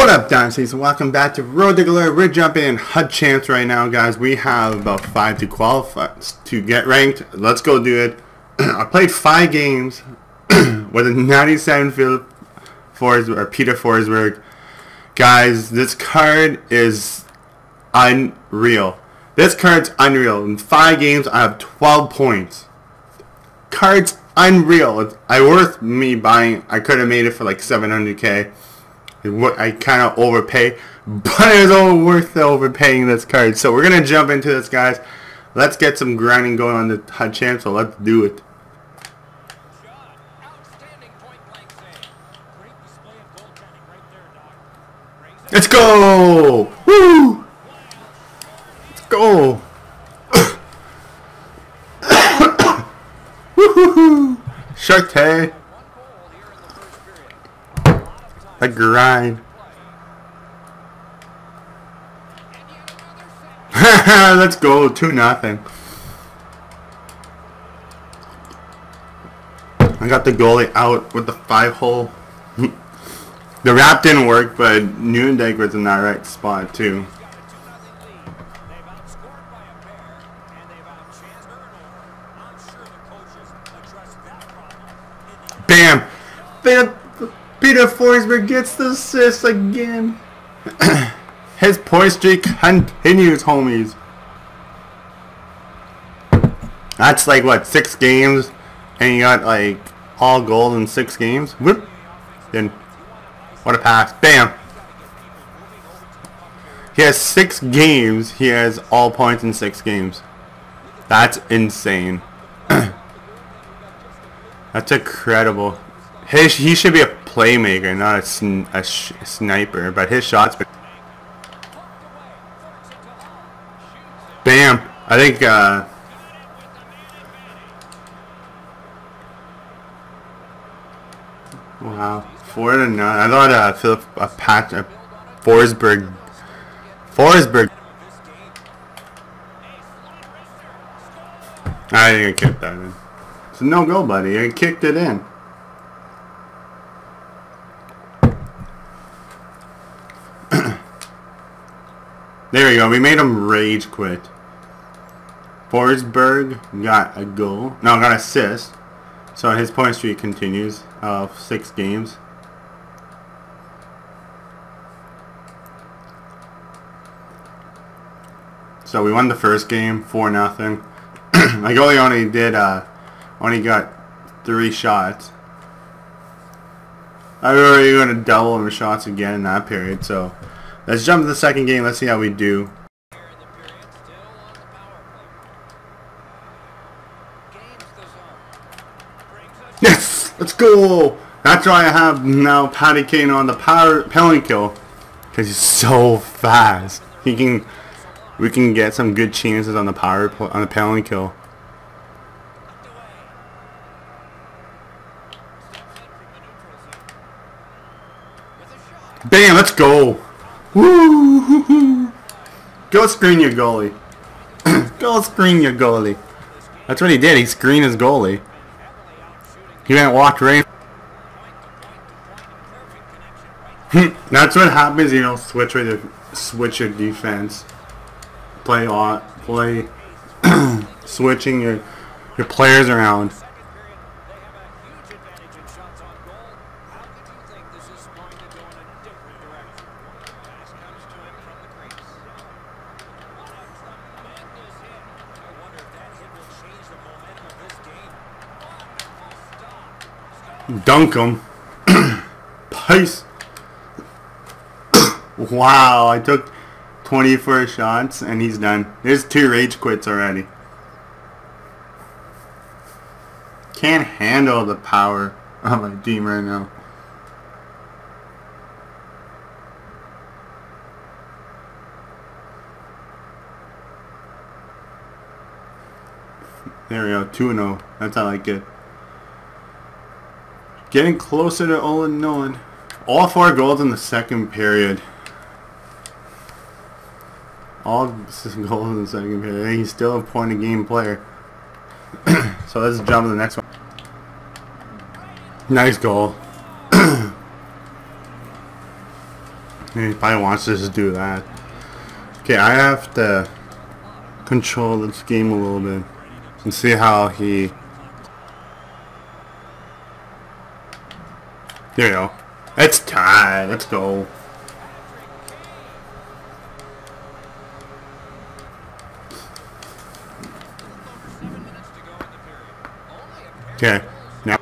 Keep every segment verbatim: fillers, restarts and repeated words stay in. What up, Dynasties? Welcome back to Road to Glory. We're jumping in H U T Champs right now, guys. We have about five to qualify to get ranked. Let's go do it. I played five games with a ninety-seven Philip Forsberg, or Peter Forsberg. Guys, this card is unreal. This card's unreal. In five games, I have twelve points. Card's unreal. It's worth me buying. I could have made it for like seven hundred K. I kind of overpay, but it's all worth the overpaying this card. So we're gonna jump into this, guys. Let's get some grinding going on the H U T Champs. So let's do it. Let's go! Woo! Let's go! Woohoo! Shark Tay. A grind. Let's go. two nothing. I got the goalie out with the five hole. The wrap didn't work, but Nundyke was in that right spot too. Bam! Bam! Peter Forsberg gets the assist again. His point streak continues, homies. That's like, what, six games? And you got, like, all goals in six games? Whoop. Then, what a pass. Bam. He has six games. He has all points in six games. That's insane. That's incredible. His, he should be a playmaker, not a, sn a, sh a sniper, but his shots. Bam! I think, uh... wow. Four to nine. I thought, uh, Philip, uh, Pat, uh, Forsberg. Forsberg. I didn't kick that in. It's a no-go, buddy. I kicked it in. There we go. We made him rage quit. Forsberg got a goal. No, got an assist. So his point streak continues of uh, six games. So we won the first game four nothing. My goalie only did uh, only got three shots. I was already going to double him shots again in that period. So. Let's jump to the second game. Let's see how we do. Yes! Let's go! That's why I have now Patrick Kane on the power penalty kill. Because he's so fast. He can... We can get some good chances on the power... on the penalty kill. Bam! Let's go! Woo -hoo -hoo. Go screen your goalie. Go screen your goalie. That's what he did. He screened his goalie. He went walk right. That's what happens. You know, switch your switch your defense. Play on play. Switching your your players around. Dunk him. Peace. Wow, I took twenty-four shots and he's done. There's two rage quits already. Can't handle the power of my team right now. There we go, two and oh. That's how I get. Getting closer to Olin Nolan. All four goals in the second period. All goals in the second period. He's still a point of game player. So let's jump to the next one. Nice goal. He probably wants to just do that. Okay, I have to control this game a little bit and see how he... There you go. It's tied. Let's go. Okay. Now.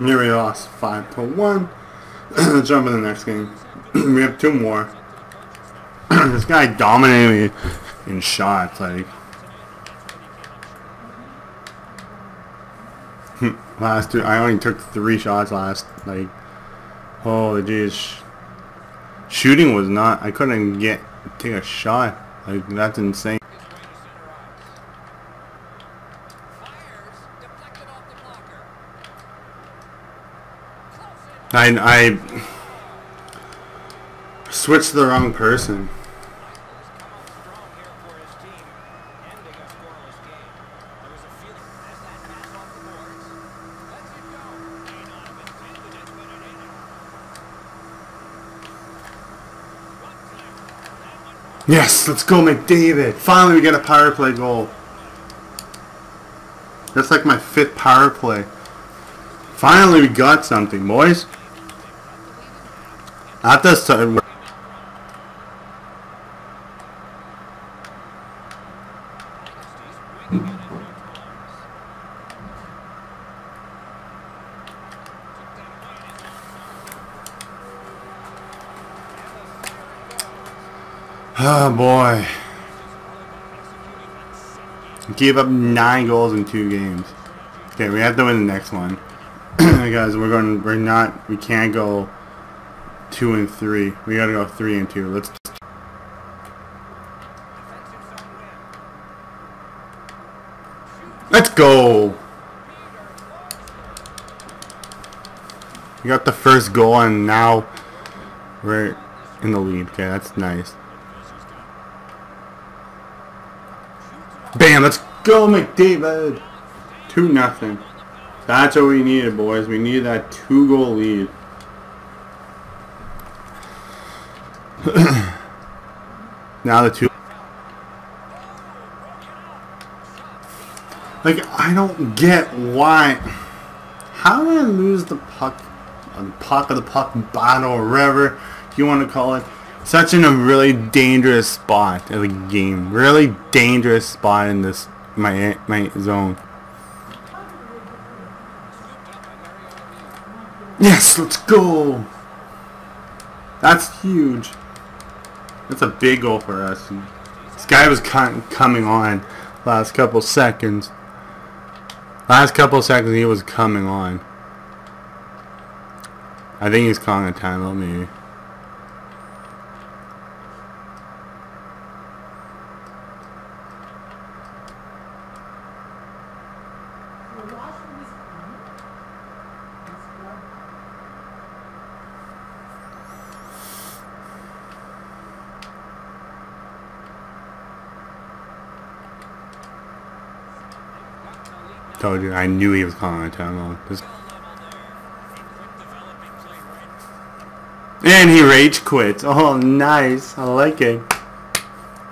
Here we lost five to one. Jump in the next game. We have two more. This guy dominated me in shots, like. Last two, I only took three shots last, like. Holy jeez. Shooting was not, I couldn't get, take a shot. Like, that's insane. I, I switched to the wrong person. Yes, let's go McDavid. Finally we get a power play goal. That's like my fifth power play. Finally we got something, boys. At this time, oh boy, gave up nine goals in two games. Okay, we have to win the next one, guys. We're going. We're not. We can't go. Two and three. We gotta go three and two. Let's. Let's go. We got the first goal, and now we're in the lead. Okay, that's nice. Bam! Let's go, McDavid. Two nothing. That's what we needed, boys. We needed that two-goal lead. Now the two. Like, I don't get why. How did I lose the puck, the puck of the puck battle, or whatever you want to call it? Such in a really dangerous spot of the game. Really dangerous spot in this my my zone. Yes, let's go. That's huge. That's a big goal for us. This guy was coming on last couple seconds. Last couple seconds he was coming on. I think he's calling a timeout maybe. Told you, I knew he was calling a timeout. And he rage quits. Oh, nice. I like it.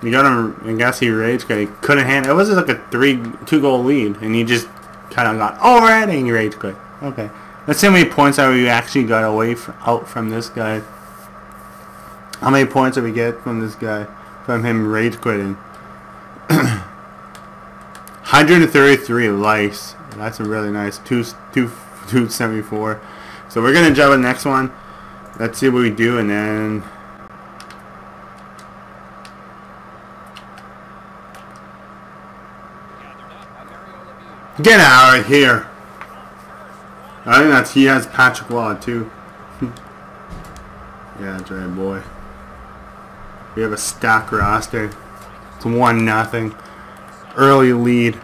You got him. I guess he rage quit. He couldn't handle it. It was like a three, two goal lead, and he just kind of got over it and he rage quit. Okay. Let's see how many points that we actually got away from, out from this guy. How many points did we get from this guy from him rage quitting? one hundred thirty-three likes. That's really nice. two seventy-four. So we're gonna jump in the next one. Let's see what we do, and then get out of here. I think that's he has Patrick Waugh too. Yeah, that's right, boy. We have a stack roster. It's one nothing. Early lead.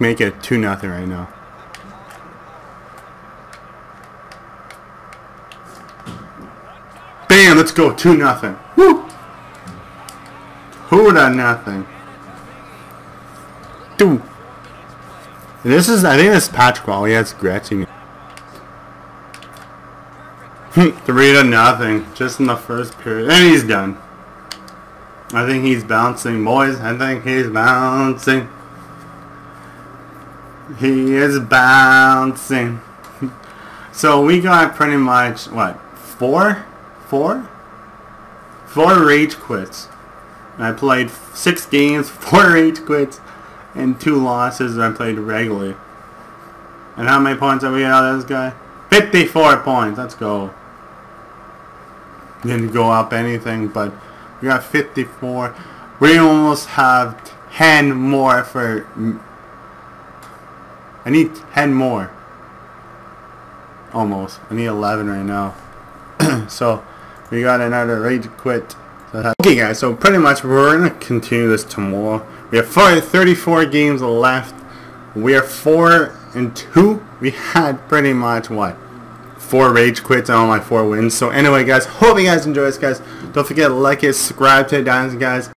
make it two nothing right now. Bam! Let's go two nothing. Woo! Who done nothing? Dude, this is. I think this is Patrick Wall. He has Gretzky. Three to nothing, just in the first period, and he's done. I think he's bouncing, boys. I think he's bouncing. He is bouncing. So we got pretty much what four, four, four rage quits. And I played six games, four rage quits, and two losses. And I played regularly. And how many points are we out of this guy? fifty-four points. Let's go. Didn't go up anything, but. We got fifty-four. We almost have ten more for... I need ten more. Almost. I need eleven right now. So, we got another rage quit. Okay guys, so pretty much we're going to continue this tomorrow. We have thirty-four games left. We are four and two. We had pretty much what? four rage quits and all my four wins. So anyway guys, hope you guys enjoy this guys. Don't forget to like it, subscribe to the Dynasty guys.